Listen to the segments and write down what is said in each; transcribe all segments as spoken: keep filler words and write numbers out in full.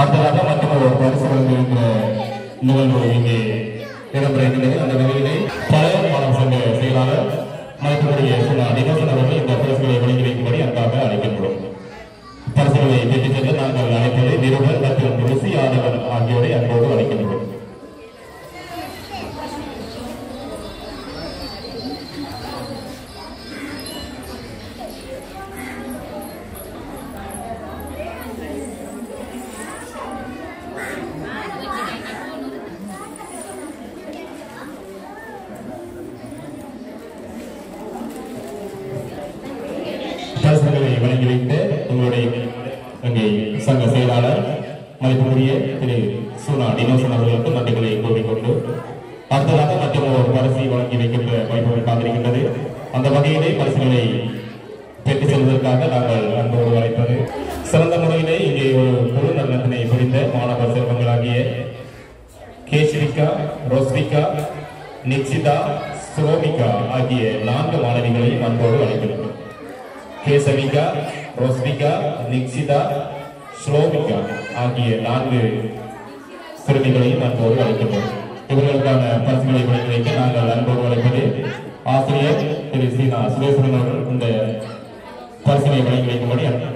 அதனால மற்றொரு பரிசுகளை நிகழ்வு இங்கே இடம்பெறுகின்றன. அந்த நிலையிலே பழைய மாணவர் சங்க செயலாளர் மருத்துவருடைய சுனார் தினசன் அவர்கள் இந்த பரிசுகளை வழங்கி வைக்கும்படி அன்பாக அழைக்கப்படும். பரிசுகளை கேட்டுச் சென்று நாங்கள் அழைப்பதை நிருபர் மற்றும் ருசி ஆதவன் ஆகியோரை அன்போடு அழைக்கப்படும். வழங்கி வைத்து உங்களுடைய அங்கே சங்க செயலாளர் மதிப்புரிய திரு சுனா தினேசன் அவர்களுக்கு நன்றிகளை கூறிக்கொண்டு அடுத்ததாக மற்றும் ஒரு பரிசை வழங்கி வைக்கின்ற வாய்ப்புகள் காத்திருக்கின்றது. அந்த வகையிலே பரிசுகளை பெற்றுச் செல்வதற்காக நாங்கள் அன்போடு அழைப்பது சிறந்த முறையிலே இங்கே ஒரு முழு நலத்தினை புரிந்த மாணவர் செல்வங்களாகிய கேசரிகா, ரோஸ்விகா, நிச்சிதா, சுரோமிகா ஆகிய நான்கு மாணவிகளை அன்போடு அழைக்கிறோம். கேசவிகா, ரோஸ்விகா, நிக்ஷிதா, ஸ்லோவிகா ஆகிய நான்கு சிறுமிகளையும் அன்போடு அழைக்கின்றோம். இவர்களுக்கான பரிசுகளை வழங்கி வைக்க நாங்கள் அன்போடு அழைப்பது ஆசிரியர் திரு சீனா சுரேசன் அவர்கள் இந்த பரிசுகளை வழங்கி வைக்கும்படி அனுப்பினார்.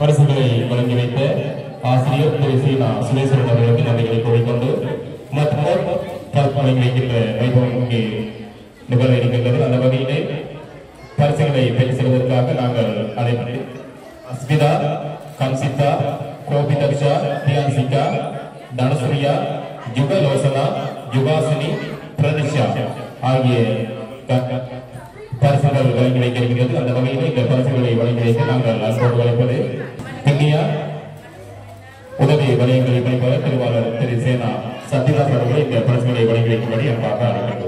பரிசுகளை வழங்கி வைத்த ஆசிரியர் திரு சீனா சுரேசன் அவர்களுக்கு நன்றிகளை கூறிக்கொண்டு மற்றொரு வழங்கி வைக்கின்ற வைபவம் இங்கே நிகழ இருக்கின்றது. அந்த வகையிலே பரிசுகளை பெற்றுச் செல்வதற்காக நாங்கள் அழைப்பது அஸ்மிதா, கம்சிதா, கோபிதக்ஷா, பியான்சிகா, தனசூரியா, யுகலோசனா, யுகாசினி, பிரதிஷா ஆகிய பரிசுகள் வழங்கி வைக்க இருக்கிறது. அந்த வகையில் இந்த பரிசுகளை வழங்கி வைக்க நாங்கள் அன்போடு அழைப்பது இந்தியா உதவி வலயங்களை பணிப்பாளர் திருவாளர் திரு சேனா சத்யராஜ் அவர்கள் இந்த பரிசுகளை வழங்கி வைக்கும்படி அன்பாக அழைக்கின்றோம்.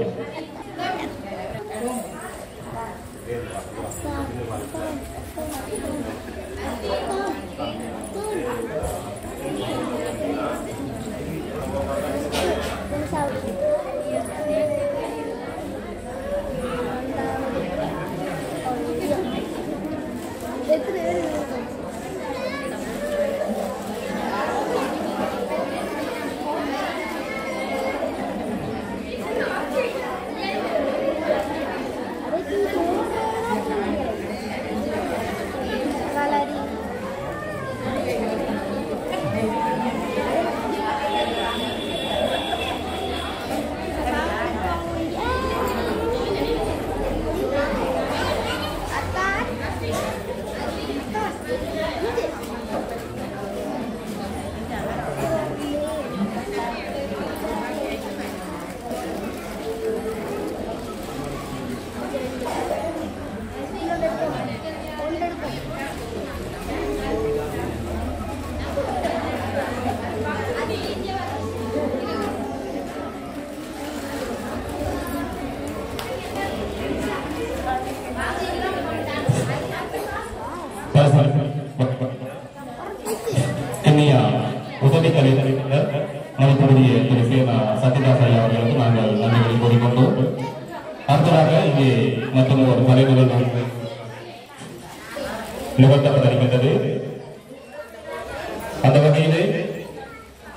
அந்த வகையிலே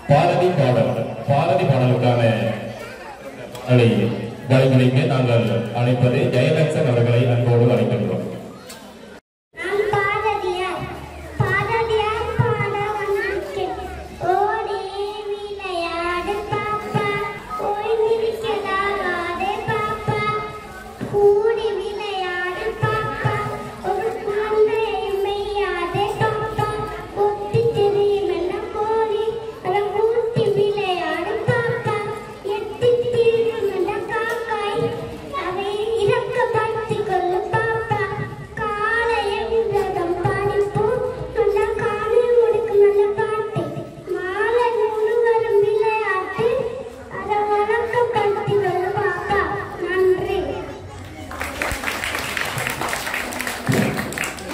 பாரதி பாடல் பாரதி பாடலுக்கான வழிமுறைக்கு நாங்கள் அழைப்பது ஜெயலட்சன் அவர்களை அன்போடு அழைக்கின்றோம்.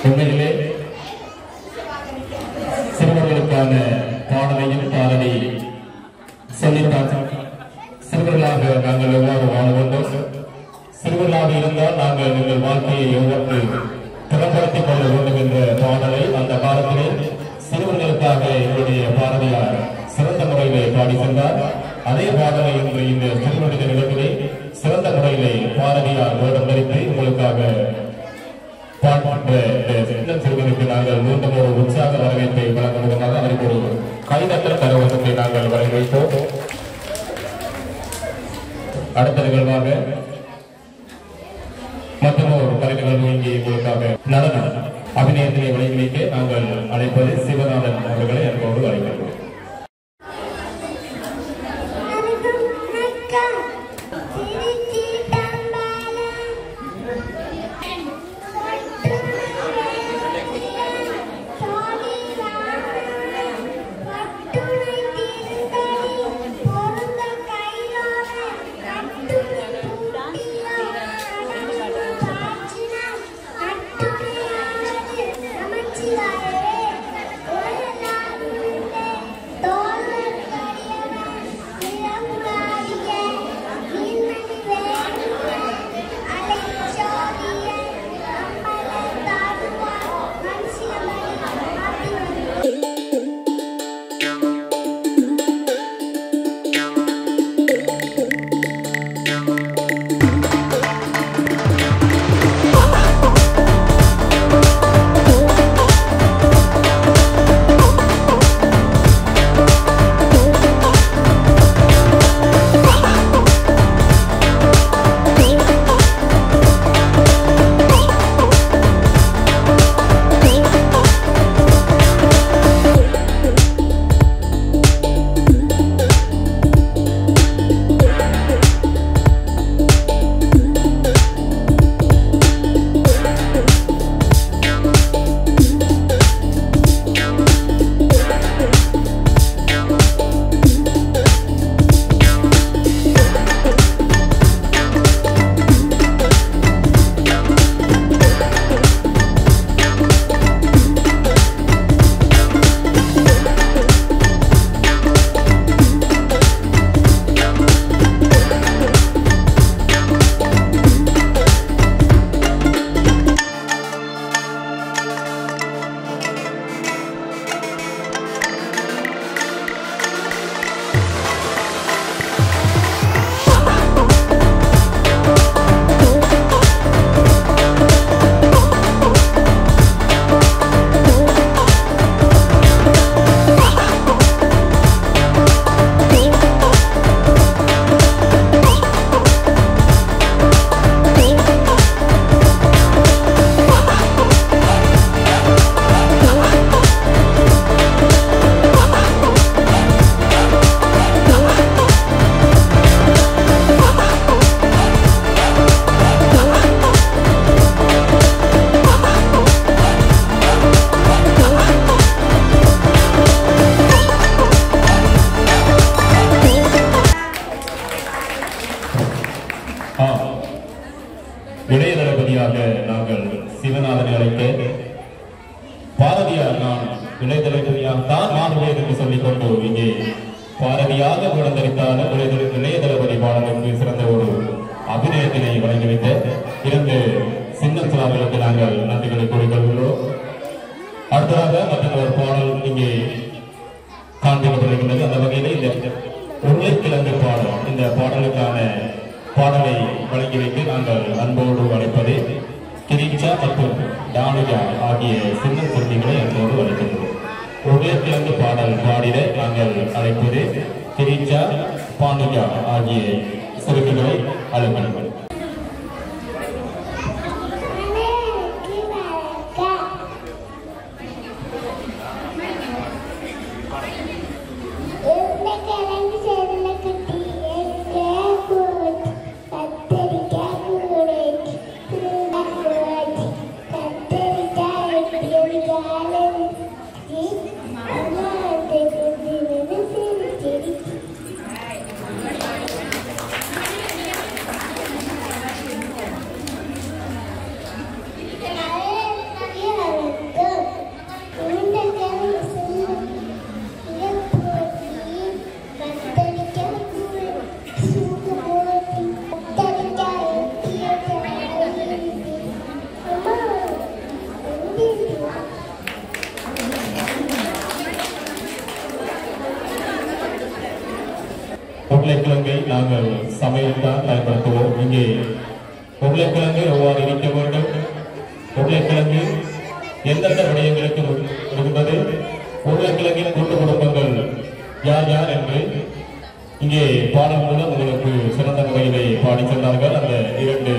சென்னையிலே சிறுவர்களுக்கான பாடலையும் பாடலையும் சொல்லித்தான் சிறுவர்களாக நாங்கள் எவ்வாறு வாழ்ந்து கொண்டோம், சிறுவர்களாக இருந்தால் நாங்கள் எங்கள் வாழ்க்கையை எவ்வாறு திறப்படுத்திக் கொள்ள வேண்டும் என்ற பாடலை அந்த காலத்திலே சிறுவர்களுக்காக என்னுடைய பாரதியார் சிறந்த முறையிலே பாடி சென்றார். அதே பாடலை இன்று இந்த திருமண நிகழ்விலே சிறந்த முறையிலே பாரதியார் வேடம் தரித்து உங்களுக்காக பாடுகின்ற இந்த சிறுவனுக்கு நாங்கள் மீண்டும் ஒரு உற்சாக வரவேற்பை வழங்குவதாக அதற்கு ஒரு கைதட்ட கரவசத்தை நாங்கள் வரவேற்போம். அடுத்த நிகழ்வாக மற்றும் ஒரு கலை நிகழ்வு இங்கே உங்களுக்காக நடன அபிநயத்தினை வழங்கிக்க நாங்கள் அழைப்பது சிவநாதன் அவர்களை அன்போடு அழைக்கிறோம். உருளைக்கிழங்கை நாங்கள் சமையல்தான் பயன்படுத்துவோம். இங்கே உருளைக்கிழங்கு எவ்வாறு இருக்க வேண்டும், உருளைக்கிழங்கு எந்தெந்த விடயங்களுக்கு இருந்தது, உருளைக்கிழங்கின் கூட்டு குடும்பங்கள் யார் யார் என்று இங்கே பாடம் மூலம் உங்களுக்கு சிறந்த முறையிலே பாடி சென்றார்கள். அந்த இரண்டு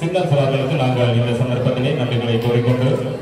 சின்ன சிறார்களுக்கு நாங்கள் இந்த சந்தர்ப்பத்திலே நன்றிகளை கோரிக்கொண்டு